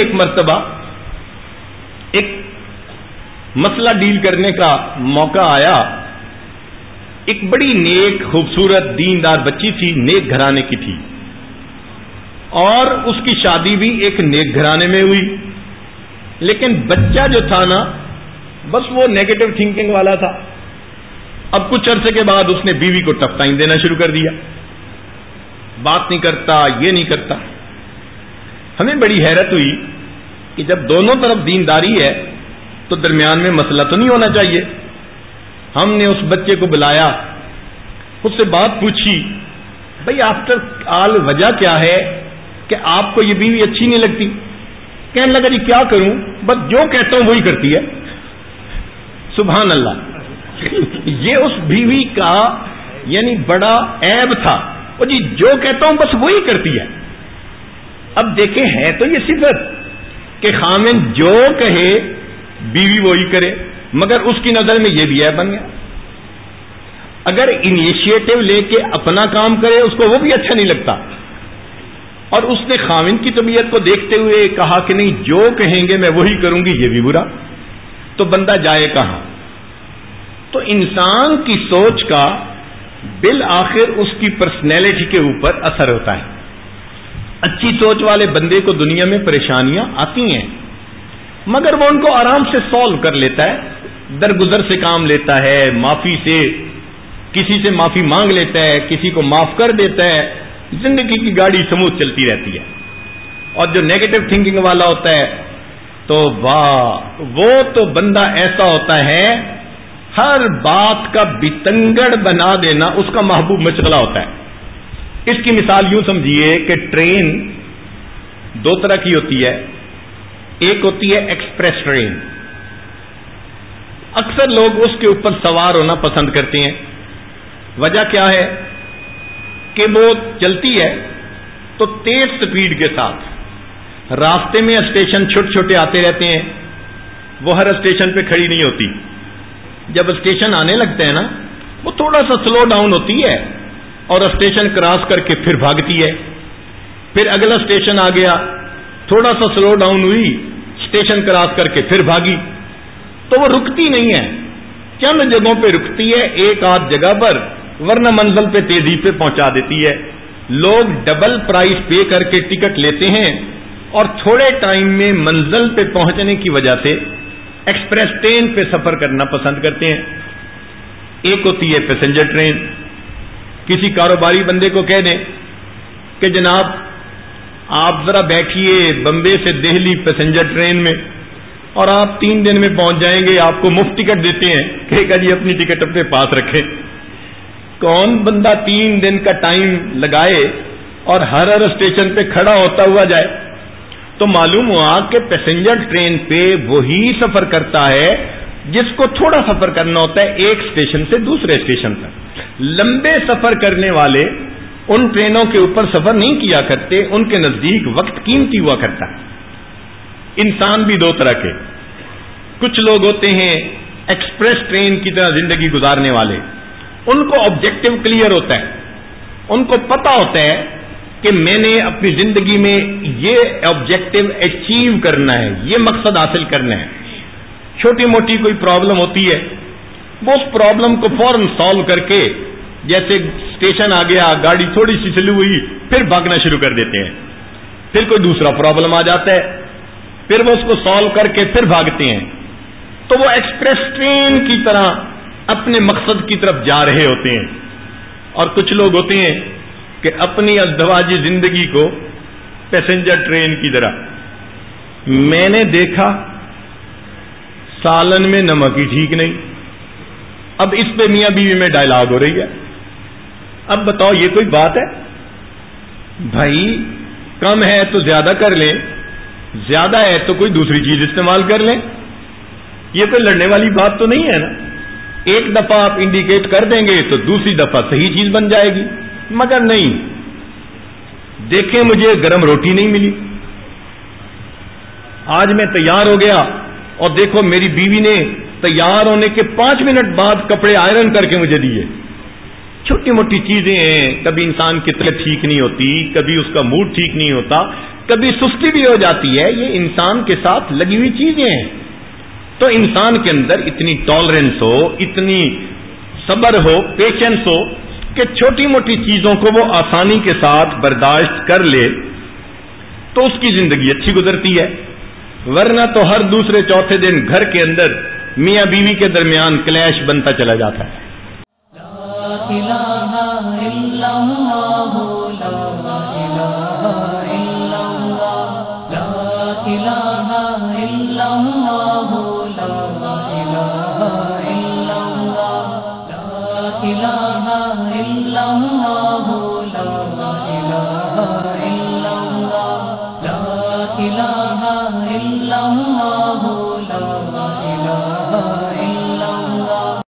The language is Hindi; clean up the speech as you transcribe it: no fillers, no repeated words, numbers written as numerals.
एक मर्तबा एक मसला डील करने का मौका आया। एक बड़ी नेक खूबसूरत दीनदार बच्ची थी, नेक घराने की थी और उसकी शादी भी एक नेक घराने में हुई। लेकिन बच्चा जो था ना, बस वो नेगेटिव थिंकिंग वाला था। अब कुछ अरसे के बाद उसने बीवी को टपटाई देना शुरू कर दिया, बात नहीं करता, ये नहीं करता। हमें बड़ी हैरत हुई कि जब दोनों तरफ दीनदारी है तो दरमियान में मसला तो नहीं होना चाहिए। हमने उस बच्चे को बुलाया, उससे बात पूछी, भाई आफ्टर ऑल वजह क्या है कि आपको ये बीवी अच्छी नहीं लगती? कहने लगा जी क्या करूं, बस जो कहता हूं वही करती है। सुभान अल्लाह ये उस बीवी का यानी बड़ा ऐब था। और जी जो कहता हूं बस वही करती है। अब देखें, है तो ये सिफत कि खामिन जो कहे बीवी वही करे, मगर उसकी नजर में ये भी है बन गया। अगर इनिशिएटिव लेके अपना काम करे उसको वो भी अच्छा नहीं लगता। और उसने खामिन की तबीयत को देखते हुए कहा कि नहीं, जो कहेंगे मैं वही करूंगी, ये भी बुरा। तो बंदा जाए कहां? तो इंसान की सोच का बिल आखिर उसकी पर्सनैलिटी के ऊपर असर होता है। अच्छी सोच वाले बंदे को दुनिया में परेशानियां आती हैं, मगर वो उनको आराम से सॉल्व कर लेता है, दरगुजर से काम लेता है, माफी से, किसी से माफी मांग लेता है, किसी को माफ कर देता है, जिंदगी की गाड़ी स्मूथ चलती रहती है। और जो नेगेटिव थिंकिंग वाला होता है तो वाह, वो तो बंदा ऐसा होता है हर बात का बितंगड़ बना देना उसका महबूब मशगला होता है। इसकी मिसाल यूं समझिए कि ट्रेन दो तरह की होती है, एक होती है एक्सप्रेस ट्रेन। अक्सर लोग उसके ऊपर सवार होना पसंद करते हैं। वजह क्या है कि वो चलती है तो तेज स्पीड के साथ, रास्ते में स्टेशन छोटे छोटे आते रहते हैं, वो हर स्टेशन पे खड़ी नहीं होती। जब स्टेशन आने लगते हैं ना, वो थोड़ा सा स्लो डाउन होती है और स्टेशन क्रॉस करके फिर भागती है। फिर अगला स्टेशन आ गया, थोड़ा सा स्लो डाउन हुई, स्टेशन क्रॉस करके फिर भागी। तो वो रुकती नहीं है, चंद जगहों पे रुकती है, एक आध जगह पर, वरना मंजिल पे तेजी से पहुंचा देती है। लोग डबल प्राइस पे करके टिकट लेते हैं और थोड़े टाइम में मंजिल पे पहुंचने की वजह से एक्सप्रेस ट्रेन पे सफर करना पसंद करते हैं। एक होती है पैसेंजर ट्रेन। किसी कारोबारी बंदे को कह दें कि जनाब आप जरा बैठिए बम्बे से दिल्ली पैसेंजर ट्रेन में और आप 3 दिन में पहुंच जाएंगे, आपको मुफ्त टिकट देते हैं। कहेगा जी अपनी टिकट अपने पास रखें। कौन बंदा 3 दिन का टाइम लगाए और हर स्टेशन पे खड़ा होता हुआ जाए? तो मालूम हुआ कि पैसेंजर ट्रेन पे वही सफर करता है जिसको थोड़ा सफर करना होता है एक स्टेशन से दूसरे स्टेशन तक। लंबे सफर करने वाले उन ट्रेनों के ऊपर सफर नहीं किया करते, उनके नजदीक वक्त कीमती हुआ करता है। इंसान भी दो तरह के, कुछ लोग होते हैं एक्सप्रेस ट्रेन की तरह जिंदगी गुजारने वाले, उनको ऑब्जेक्टिव क्लियर होता है, उनको पता होता है कि मैंने अपनी जिंदगी में ये ऑब्जेक्टिव अचीव करना है, ये मकसद हासिल करना है। छोटी मोटी कोई प्रॉब्लम होती है वो उस प्रॉब्लम को फौरन सॉल्व करके, जैसे स्टेशन आ गया, गाड़ी थोड़ी सी स्लो हुई, फिर भागना शुरू कर देते हैं। फिर कोई दूसरा प्रॉब्लम आ जाता है, फिर वो उसको सॉल्व करके फिर भागते हैं। तो वो एक्सप्रेस ट्रेन की तरह अपने मकसद की तरफ जा रहे होते हैं। और कुछ लोग होते हैं कि अपनी अल्दवाजी जिंदगी को पैसेंजर ट्रेन की तरह, मैंने देखा सालन में नमक ही ठीक नहीं, अब इस पे मियां बीवी में डायलॉग हो रही है। अब बताओ ये कोई बात है? भाई कम है तो ज्यादा कर लें, ज्यादा है तो कोई दूसरी चीज इस्तेमाल कर लें, ये कोई लड़ने वाली बात तो नहीं है ना। एक दफा आप इंडिकेट कर देंगे तो दूसरी दफा सही चीज बन जाएगी, मगर नहीं। देखें मुझे गर्म रोटी नहीं मिली, आज मैं तैयार हो गया और देखो मेरी बीवी ने तैयार होने के 5 मिनट बाद कपड़े आयरन करके मुझे दिए। छोटी मोटी चीजें हैं, कभी इंसान की तबीयत ठीक नहीं होती, कभी उसका मूड ठीक नहीं होता, कभी सुस्ती भी हो जाती है, ये इंसान के साथ लगी हुई चीजें हैं। तो इंसान के अंदर इतनी टॉलरेंस हो, इतनी सब्र हो, पेशेंस हो कि छोटी मोटी चीजों को वो आसानी के साथ बर्दाश्त कर ले तो उसकी जिंदगी अच्छी गुजरती है। वरना तो हर दूसरे चौथे दिन घर के अंदर मियाँ बीवी के दरमियान क्लैश बनता चला जाता है। La ilaha illallah, la ilaha illallah, la ilaha illallah, la ilaha illallah, la ilaha illallah, la ilaha illallah, la ilaha illallah.